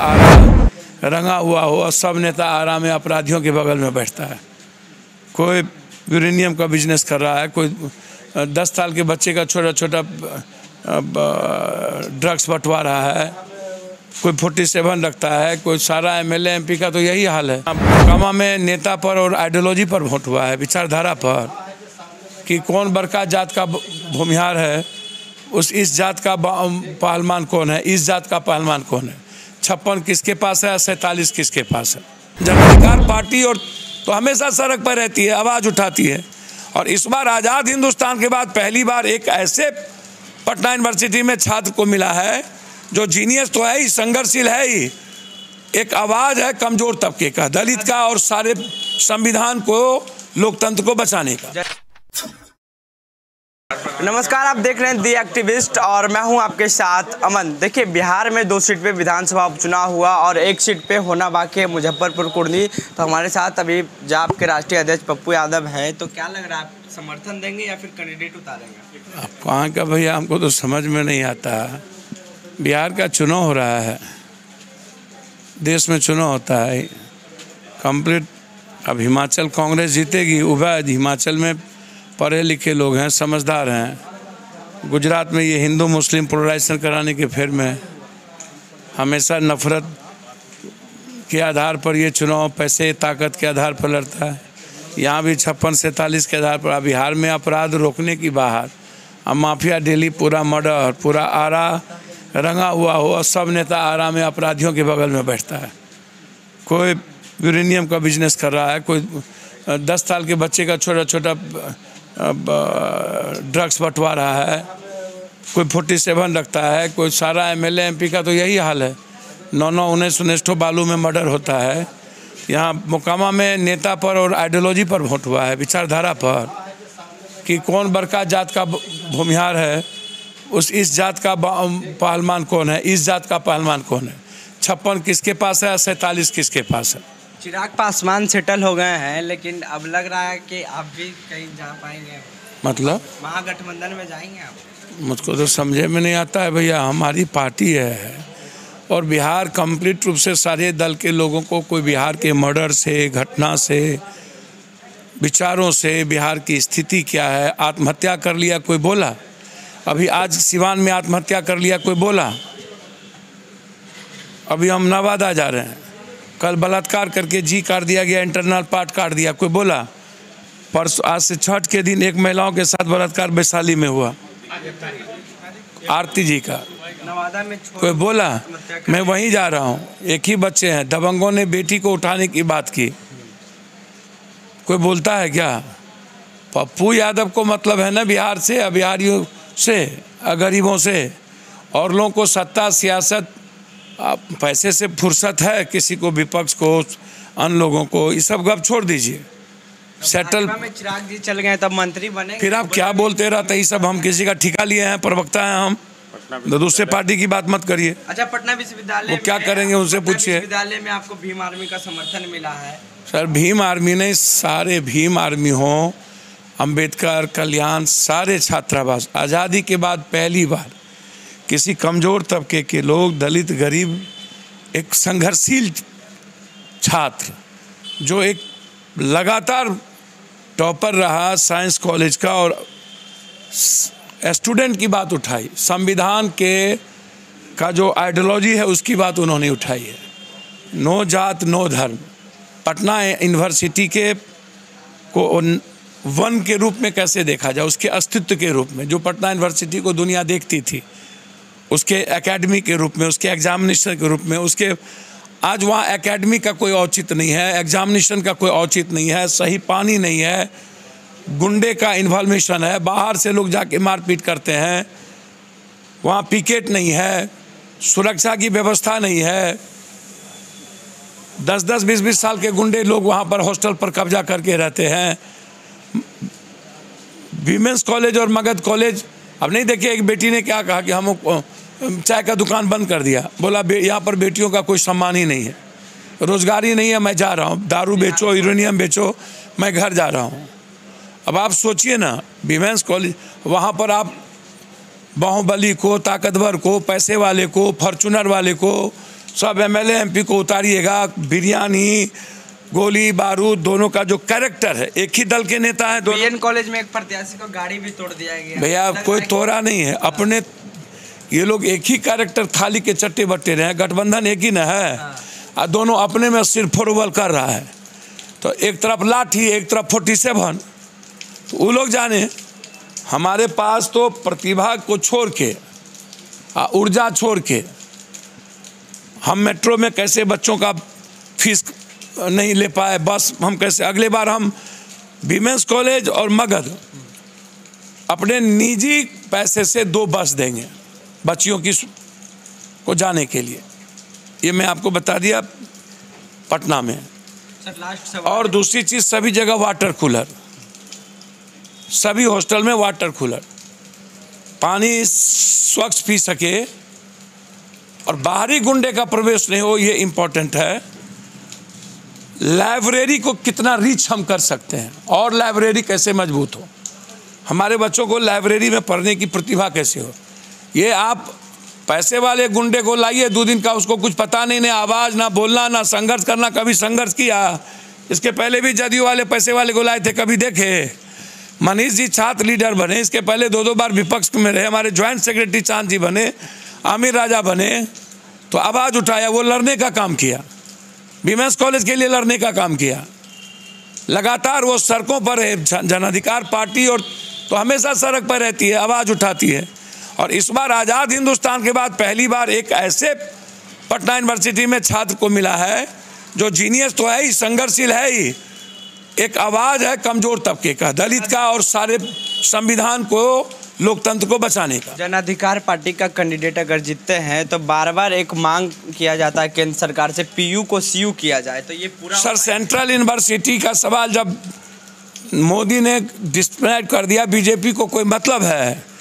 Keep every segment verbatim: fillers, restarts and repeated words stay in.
आरा रंगा हुआ हो और सब नेता आरा में अपराधियों के बगल में बैठता है। कोई यूरेनियम का बिजनेस कर रहा है, कोई दस साल के बच्चे का छोटा छोटा ड्रग्स बंटवा रहा है, कोई फोर्टी सेवन रखता है, कोई सारा एमएलए एमपी का तो यही हाल है। कामा में नेता पर और आइडियोलॉजी पर वोट हुआ है, विचारधारा पर, कि कौन बड़का जात का भूमिहार है, उस इस जात का पहलवान कौन है, इस जात का पहलवान कौन है, छप्पन किसके पास है, सैंतालीस किसके पास है। जन अधिकार पार्टी और तो हमेशा सड़क पर रहती है, आवाज़ उठाती है। और इस बार आज़ाद हिंदुस्तान के बाद पहली बार एक ऐसे पटना यूनिवर्सिटी में छात्र को मिला है जो जीनियस तो है ही, संघर्षशील है ही, एक आवाज़ है कमज़ोर तबके का, दलित का और सारे संविधान को, लोकतंत्र को बचाने का। नमस्कार, आप देख रहे हैं दी एक्टिविस्ट और मैं हूं आपके साथ अमन। देखिए, बिहार में दो सीट पे विधानसभा उपचुनाव हुआ और एक सीट पे होना बाकी है, मुजफ्फरपुर कुर्नी। तो हमारे साथ अभी जाप के राष्ट्रीय अध्यक्ष पप्पू यादव हैं। तो क्या लग रहा है, आप समर्थन देंगे या फिर कैंडिडेट उतारेंगे? आप कहाँ का भैया, हमको तो समझ में नहीं आता। बिहार का चुनाव हो रहा है, देश में चुनाव होता है कम्प्लीट। अब हिमाचल कांग्रेस जीतेगी, उभय हिमाचल में पढ़े लिखे लोग हैं, समझदार हैं। गुजरात में ये हिंदू मुस्लिम पोलराइजेशन कराने के फेर में हमेशा नफरत के आधार पर ये चुनाव पैसे ताकत के आधार पर लड़ता है। यहाँ भी छप्पन सैंतालीस के आधार पर। बिहार में अपराध रोकने की बाहर अब माफिया डेली पूरा मर्डर, पूरा आरा रंगा हुआ हो और सब नेता आरा में अपराधियों के बगल में बैठता है। कोई यूरेनियम का बिजनेस कर रहा है, कोई दस साल के बच्चे का छोटा छोटा ड्रग्स बंटवा रहा है, कोई फोर्टी सेवन रखता है, कोई सारा एमएलए एमपी का तो यही हाल है। नौ नौ उन्नीस उन्नीस ठो बालू में मर्डर होता है। यहाँ मोकामा में नेता पर और आइडियोलॉजी पर वोट हुआ है, विचारधारा पर, कि कौन बड़का जात का भूमिहार है, उस इस जात का पहलवान कौन है, इस जात का पहलवान कौन है, छप्पन किसके पास है, सैंतालीस किसके पास है। चिराग पासवान सेटल हो गए हैं, लेकिन अब लग रहा है कि आप भी कहीं जा पाएंगे, मतलब महागठबंधन में जाएंगे आप? मुझको तो समझे में नहीं आता है भैया। हमारी पार्टी है और बिहार कंप्लीट रूप से सारे दल के लोगों को, कोई बिहार के मर्डर से, घटना से, विचारों से, बिहार की स्थिति क्या है, आत्महत्या कर लिया कोई बोला, अभी आज सिवान में आत्महत्या कर लिया कोई बोला, अभी हम नवादा जा रहे हैं, कल बलात्कार करके जी काट दिया गया, इंटरनल पार्ट काट दिया कोई बोला, परसों आज से छठ के दिन एक महिलाओं के साथ बलात्कार वैशाली में हुआ, आरती जी का, नवादा में कोई बोला। मैं वहीं जा रहा हूँ, एक ही बच्चे हैं, दबंगों ने बेटी को उठाने की बात की, कोई बोलता है क्या? पप्पू यादव को मतलब है ना बिहार से, बिहारियों से, गरीबों से, और लोगों को सत्ता सियासत आप पैसे से फुर्सत है किसी को, विपक्ष को, अन्य लोगों को, ये सब गप छोड़ दीजिए। सेटल में चिराग जी चल गए, तब मंत्री बने, फिर आप क्या बोलते रहते, ये सब हम किसी का ठिका लिए हैं, प्रवक्ता हैं हम। दूसरे पार्टी की बात मत करिए। अच्छा, पटना विश्वविद्यालय क्या करेंगे उनसे पूछिए। विश्वविद्यालय में आपको भीम आर्मी का समर्थन मिला है। सर, भीम आर्मी नहीं, सारे भीम आर्मी हों, अम्बेडकर, कल्याण, सारे छात्रावास। आज़ादी के बाद पहली बार किसी कमज़ोर तबके के लोग, दलित, गरीब, एक संघर्षशील छात्र जो एक लगातार टॉपर रहा साइंस कॉलेज का और स्टूडेंट की बात उठाई, संविधान के का जो आइडियोलॉजी है उसकी बात उन्होंने उठाई है। नो जात नो धर्म, पटना यूनिवर्सिटी के को वन के रूप में कैसे देखा जाए, उसके अस्तित्व के रूप में, जो पटना यूनिवर्सिटी को दुनिया देखती थी, उसके एकेडमी के रूप में, उसके एग्जामिनेशन के रूप में, उसके आज वहाँ एकेडमी का कोई औचित्य नहीं है, एग्जामिनेशन का कोई औचित्य नहीं है, सही पानी नहीं है, गुंडे का इन्फॉर्मेशन है, बाहर से लोग जाके मारपीट करते हैं, वहाँ पिकेट नहीं है, सुरक्षा की व्यवस्था नहीं है, दस दस बीस बीस साल के गुंडे लोग वहाँ पर हॉस्टल पर कब्जा करके रहते हैं। विमेन्स कॉलेज और मगध कॉलेज, अब नहीं देखिए, एक बेटी ने क्या कहा कि हम चाय का दुकान बंद कर दिया, बोला यहाँ पर बेटियों का कोई सम्मान ही नहीं है, रोजगार ही नहीं है, मैं जा रहा हूँ, दारू बेचो, यूरेनियम बेचो, मैं घर जा रहा हूँ। अब आप सोचिए ना, विमेंस कॉलेज, वहाँ पर आप बाहुबली को, ताकतवर को, पैसे वाले को, फॉर्चूनर वाले को, सब एमएलए एमपी को उतारिएगा। बिरयानी, गोली बारूद दोनों का जो कैरेक्टर है, एक ही दल के नेता है। बीएमएस कॉलेज में एक प्रत्याशी को गाड़ी भी तोड़ दिया गया। भैया कोई तोड़ा नहीं है, अपने ये लोग एक ही कैरेक्टर थाली के चट्टे बट्टे रहे हैं। गठबंधन एक ही न है और दोनों अपने में सिर फोरवल कर रहा है। तो एक तरफ लाठी, एक तरफ फोर्टी सेवन, तो वो लोग जाने। हमारे पास तो प्रतिभा को छोड़ के और ऊर्जा छोड़ के हम मेट्रो में कैसे बच्चों का फीस नहीं ले पाए, बस हम कैसे। अगले बार हम विमेन्स कॉलेज और मगध अपने निजी पैसे से दो बस देंगे बच्चियों की को जाने के लिए। ये मैं आपको बता दिया पटना में। और दूसरी चीज़, सभी जगह वाटर कूलर, सभी हॉस्टल में वाटर कूलर, पानी स्वच्छ पी सके और बाहरी गुंडे का प्रवेश नहीं हो, ये इम्पोर्टेंट है। लाइब्रेरी को कितना रिच हम कर सकते हैं और लाइब्रेरी कैसे मजबूत हो, हमारे बच्चों को लाइब्रेरी में पढ़ने की प्रतिभा कैसे हो। ये आप पैसे वाले गुंडे को लाइए, दो दिन का उसको कुछ पता नहीं, ना आवाज़, ना बोलना, ना संघर्ष करना। कभी संघर्ष किया? इसके पहले भी जदयू वाले पैसे वाले को लाए थे, कभी देखे? मनीष जी छात्र लीडर बने, इसके पहले दो दो बार विपक्ष में रहे, हमारे ज्वाइंट सेक्रेटरी चांद जी बने, आमिर राजा बने, तो आवाज़ उठाया, वो लड़ने का काम किया, विमेन्स कॉलेज के लिए लड़ने का काम किया। लगातार वो सड़कों पर है, जन अधिकार पार्टी और तो हमेशा सड़क पर रहती है, आवाज़ उठाती है। और इस बार आज़ाद हिंदुस्तान के बाद पहली बार एक ऐसे पटना यूनिवर्सिटी में छात्र को मिला है जो जीनियस तो है ही, संघर्षशील है ही, एक आवाज़ है कमज़ोर तबके का, दलित का और सारे संविधान को, लोकतंत्र को बचाने का। जन अधिकार पार्टी का कैंडिडेट अगर जीतते हैं तो बार बार एक मांग किया जाता है केंद्र सरकार से, पीयू को सीयू किया जाए, तो ये पूरा सर सेंट्रल यूनिवर्सिटी का सवाल जब मोदी ने डिस्क्रेडिट कर दिया बीजेपी को, कोई मतलब है?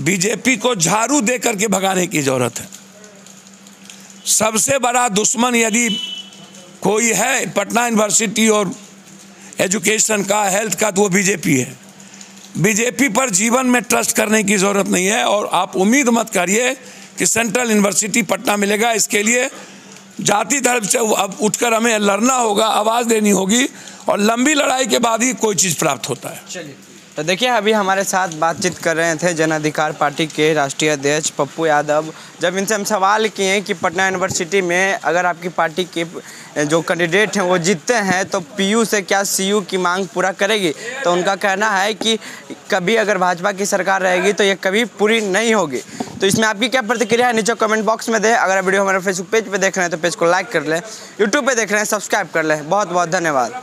बीजेपी को झाड़ू दे करके भगाने की जरूरत है। सबसे बड़ा दुश्मन यदि कोई है पटना यूनिवर्सिटी और एजुकेशन का, हेल्थ का, तो वो बीजेपी है। बीजेपी पर जीवन में ट्रस्ट करने की ज़रूरत नहीं है। और आप उम्मीद मत करिए कि सेंट्रल यूनिवर्सिटी पटना मिलेगा। इसके लिए जाति धर्म से अब उठकर हमें लड़ना होगा, आवाज़ देनी होगी और लंबी लड़ाई के बाद ही कोई चीज़ प्राप्त होता है। चलिए, तो देखिए अभी हमारे साथ बातचीत कर रहे थे जन अधिकार पार्टी के राष्ट्रीय अध्यक्ष पप्पू यादव। जब इनसे हम सवाल किए कि पटना यूनिवर्सिटी में अगर आपकी पार्टी के जो कैंडिडेट हैं वो जीतते हैं तो पीयू से क्या सीयू की मांग पूरा करेगी, तो उनका कहना है कि कभी अगर भाजपा की सरकार रहेगी तो ये कभी पूरी नहीं होगी। तो इसमें आपकी क्या प्रतिक्रिया है नीचे कमेंट बॉक्स में दें। अगर वीडियो हमारे फेसबुक पेज पर देख रहे हैं तो पेज को लाइक कर लें, यूट्यूब पर देख रहे हैं सब्सक्राइब कर लें। बहुत बहुत धन्यवाद।